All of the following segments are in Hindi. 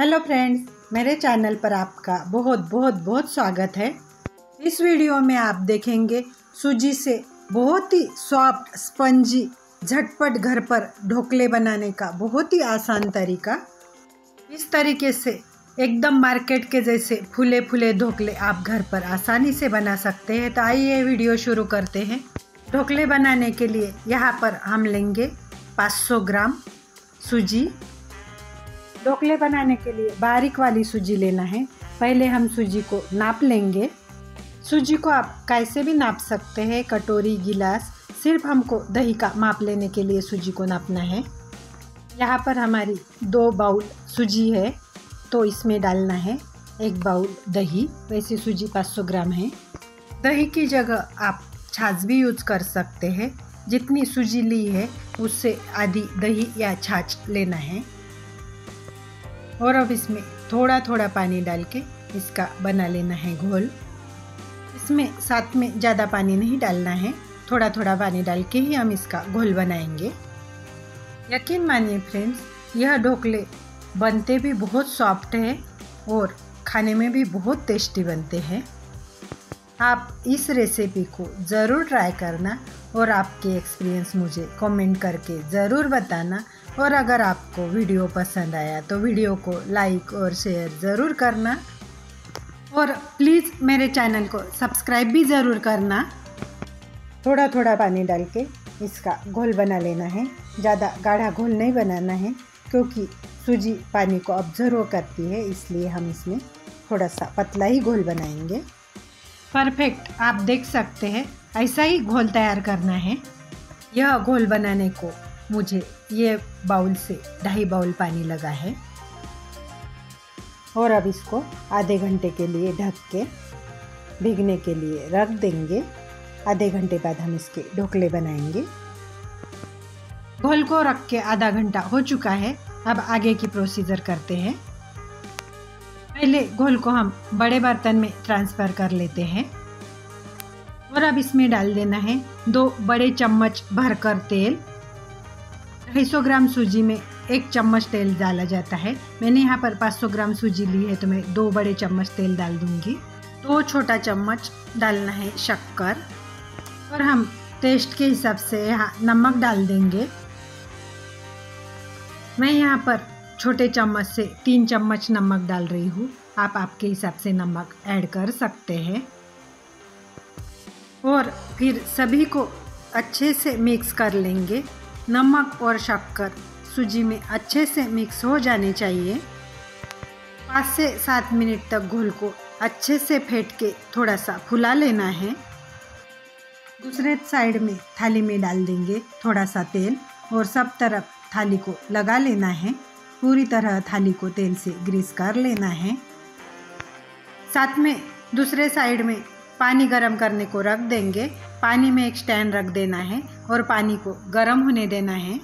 हेलो फ्रेंड्स, मेरे चैनल पर आपका बहुत बहुत बहुत स्वागत है। इस वीडियो में आप देखेंगे सूजी से बहुत ही सॉफ्ट स्पंजी झटपट घर पर ढोकले बनाने का बहुत ही आसान तरीका। इस तरीके से एकदम मार्केट के जैसे फूले फूले ढोकले आप घर पर आसानी से बना सकते हैं। तो आइए वीडियो शुरू करते हैं। ढोकले बनाने के लिए यहाँ पर हम लेंगे 500 ग्राम सूजी। ढोकले बनाने के लिए बारीक वाली सूजी लेना है। पहले हम सूजी को नाप लेंगे। सूजी को आप कैसे भी नाप सकते हैं, कटोरी, गिलास, सिर्फ हमको दही का माप लेने के लिए सूजी को नापना है। यहाँ पर हमारी 2 बाउल सूजी है तो इसमें डालना है 1 बाउल दही। वैसे सूजी 500 ग्राम है। दही की जगह आप छाछ भी यूज़ कर सकते हैं। जितनी सूजी ली है उससे आधी दही या छाछ लेना है। और अब इसमें थोड़ा थोड़ा पानी डाल के इसका बना लेना है घोल। इसमें साथ में ज़्यादा पानी नहीं डालना है, थोड़ा थोड़ा पानी डाल के ही हम इसका घोल बनाएंगे। यकीन मानिए फ्रेंड्स, यह ढोकले बनते भी बहुत सॉफ्ट है और खाने में भी बहुत टेस्टी बनते हैं। आप इस रेसिपी को ज़रूर ट्राई करना और आपके एक्सपीरियंस मुझे कमेंट करके ज़रूर बताना। और अगर आपको वीडियो पसंद आया तो वीडियो को लाइक और शेयर ज़रूर करना, और प्लीज़ मेरे चैनल को सब्सक्राइब भी ज़रूर करना। थोड़ा थोड़ा पानी डाल के इसका घोल बना लेना है। ज़्यादा गाढ़ा घोल नहीं बनाना है क्योंकि सूजी पानी को ऑब्जर्व करती है, इसलिए हम इसमें थोड़ा सा पतला ही घोल बनाएंगे। परफेक्ट, आप देख सकते हैं, ऐसा ही घोल तैयार करना है। यह घोल बनाने को मुझे ये बाउल से 2.5 बाउल पानी लगा है। और अब इसको आधे घंटे के लिए ढक के भीगने के लिए रख देंगे। आधे घंटे बाद हम इसके ढोकले बनाएंगे। घोल को रख के आधा घंटा हो चुका है। अब आगे की प्रोसीजर करते हैं। पहले घोल को हम बड़े बर्तन में ट्रांसफ़र कर लेते हैं। और अब इसमें डाल देना है 2 बड़े चम्मच भरकर तेल। 250 ग्राम सूजी में 1 चम्मच तेल डाला जाता है। मैंने यहाँ पर 500 ग्राम सूजी ली है तो मैं 2 बड़े चम्मच तेल डाल दूँगी। 2 छोटा चम्मच डालना है शक्कर, और हम टेस्ट के हिसाब से यहाँ नमक डाल देंगे। मैं यहाँ पर छोटे चम्मच से 3 चम्मच नमक डाल रही हूँ। आप आपके हिसाब से नमक ऐड कर सकते हैं। और फिर सभी को अच्छे से मिक्स कर लेंगे। नमक और शक्कर सूजी में अच्छे से मिक्स हो जाने चाहिए। 5 से 7 मिनट तक घोल को अच्छे से फेंट के थोड़ा सा फुला लेना है। दूसरे साइड में थाली में डाल देंगे थोड़ा सा तेल और सब तरफ थाली को लगा लेना है। पूरी तरह थाली को तेल से ग्रीस कर लेना है। साथ में दूसरे साइड में पानी गर्म करने को रख देंगे। पानी में एक स्टैंड रख देना है और पानी को गर्म होने देना है।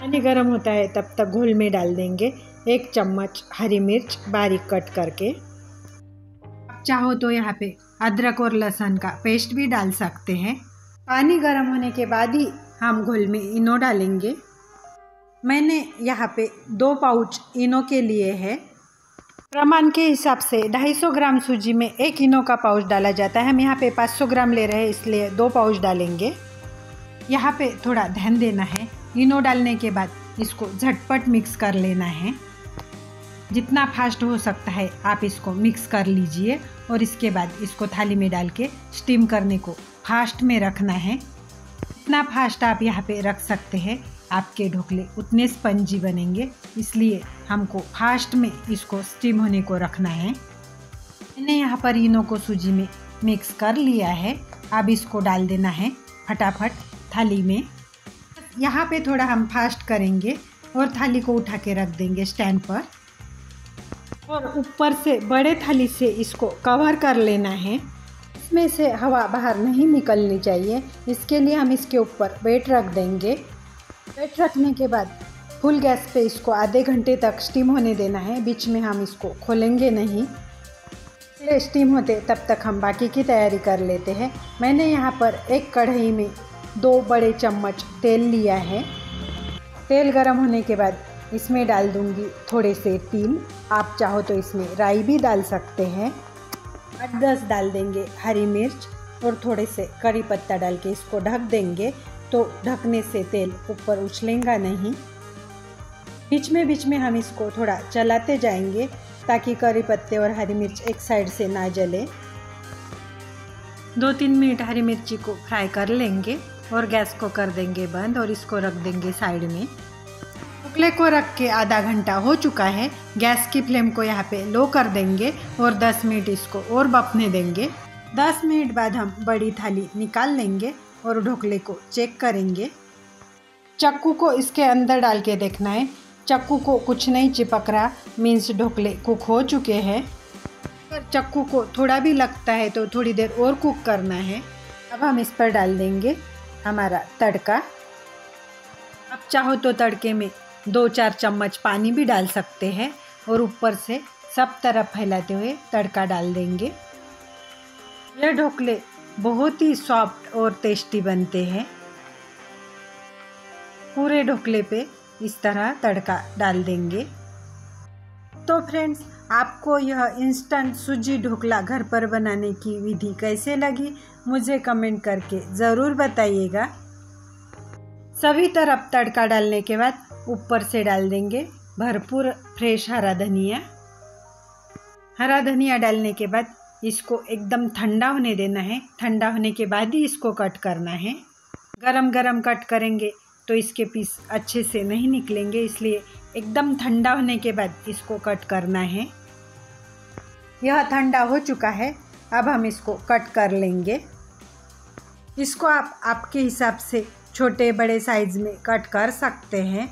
पानी गर्म होता है तब तक घोल में डाल देंगे 1 चम्मच हरी मिर्च बारीक कट करके। आप चाहो तो यहाँ पे अदरक और लहसुन का पेस्ट भी डाल सकते हैं। पानी गर्म होने के बाद ही हम घोल में इनो डालेंगे। मैंने यहाँ पे 2 पाउच इनो के लिए है। प्रमाण के हिसाब से 250 ग्राम सूजी में 1 इनो का पाउच डाला जाता है। हम यहाँ पे 500 ग्राम ले रहे हैं इसलिए 2 पाउच डालेंगे। यहाँ पे थोड़ा ध्यान देना है। इनो डालने के बाद इसको झटपट मिक्स कर लेना है। जितना फास्ट हो सकता है आप इसको मिक्स कर लीजिए। और इसके बाद इसको थाली में डाल के स्टीम करने को फास्ट में रखना है। जितना फास्ट आप यहाँ पे रख सकते हैं आपके ढोकले उतने स्पंजी बनेंगे, इसलिए हमको फास्ट में इसको स्टीम होने को रखना है। मैंने यहाँ पर इनो को सूजी में मिक्स कर लिया है। अब इसको डाल देना है फटाफट थाली में। यहाँ पे थोड़ा हम फास्ट करेंगे और थाली को उठा के रख देंगे स्टैंड पर। और ऊपर से बड़े थाली से इसको कवर कर लेना है। इसमें से हवा बाहर नहीं निकलनी चाहिए, इसके लिए हम इसके ऊपर वेट रख देंगे। वेट रखने के बाद फुल गैस पे इसको आधे घंटे तक स्टीम होने देना है। बीच में हम इसको खोलेंगे नहीं, इसलिए स्टीम होते तब तक हम बाकी की तैयारी कर लेते हैं। मैंने यहाँ पर एक कढ़ाई में 2 बड़े चम्मच तेल लिया है। तेल गरम होने के बाद इसमें डाल दूंगी थोड़े से तिल। आप चाहो तो इसमें राई भी डाल सकते हैं। 8-10 डाल देंगे हरी मिर्च और थोड़े से करी पत्ता डाल के इसको ढक देंगे, तो ढकने से तेल ऊपर उछलेगा नहीं। बीच में हम इसको थोड़ा चलाते जाएंगे ताकि करी पत्ते और हरी मिर्च एक साइड से ना जले। 2-3 मिनट हरी मिर्ची को फ्राई कर लेंगे और गैस को कर देंगे बंद और इसको रख देंगे साइड में। चकले को रख के आधा घंटा हो चुका है। गैस की फ्लेम को यहाँ पे लो कर देंगे और 10 मिनट इसको और बफने देंगे। 10 मिनट बाद हम बड़ी थाली निकाल लेंगे और ढोकले को चेक करेंगे। चक्कू को इसके अंदर डाल के देखना है। चक्कू को कुछ नहीं चिपक रहा, मीन्स ढोकले कुक हो चुके हैं। अगर चक्कू को थोड़ा भी लगता है तो थोड़ी देर और कुक करना है। अब हम इस पर डाल देंगे हमारा तड़का। आप चाहो तो तड़के में 2-4 चम्मच पानी भी डाल सकते हैं और ऊपर से सब तरफ फैलाते हुए तड़का डाल देंगे। यह ढोकले बहुत ही सॉफ्ट और टेस्टी बनते हैं। पूरे ढोकले पे इस तरह तड़का डाल देंगे। तो फ्रेंड्स, आपको यह इंस्टेंट सूजी ढोकला घर पर बनाने की विधि कैसे लगी मुझे कमेंट करके ज़रूर बताइएगा। सभी तरफ तड़का डालने के बाद ऊपर से डाल देंगे भरपूर फ्रेश हरा धनिया। हरा धनिया डालने के बाद इसको एकदम ठंडा होने देना है। ठंडा होने के बाद ही इसको कट करना है। गरम गरम कट करेंगे तो इसके पीस अच्छे से नहीं निकलेंगे, इसलिए एकदम ठंडा होने के बाद इसको कट करना है। यह ठंडा हो चुका है, अब हम इसको कट कर लेंगे। इसको आप आपके हिसाब से छोटे बड़े साइज़ में कट कर सकते हैं।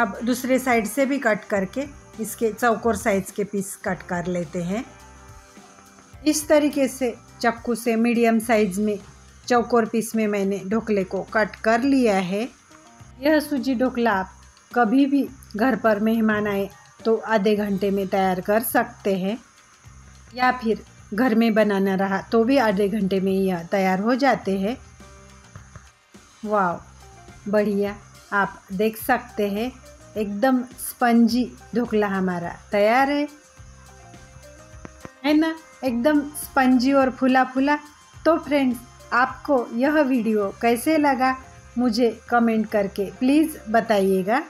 अब दूसरे साइड से भी कट करके इसके चौकोर साइज़ के पीस कट कर लेते हैं। इस तरीके से चक्कू से मीडियम साइज़ में चौकोर पीस में मैंने ढोकले को कट कर लिया है। यह सूजी ढोकला आप कभी भी घर पर मेहमान आए तो आधे घंटे में तैयार कर सकते हैं, या फिर घर में बनाना रहा तो भी आधे घंटे में यह तैयार हो जाते हैं। वाह, बढ़िया! आप देख सकते हैं एकदम स्पंजी ढोकला हमारा तैयार है ना, एकदम स्पंजी और फुला फुला। तो फ्रेंड्स, आपको यह वीडियो कैसे लगा मुझे कमेंट करके प्लीज़ बताइएगा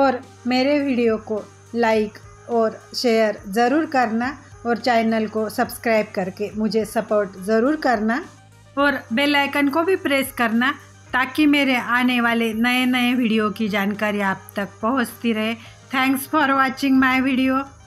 और मेरे वीडियो को लाइक और शेयर ज़रूर करना और चैनल को सब्सक्राइब करके मुझे सपोर्ट ज़रूर करना और बेल आइकन को भी प्रेस करना ताकि मेरे आने वाले नए वीडियो की जानकारी आप तक पहुंचती रहे। Thanks for watching my video.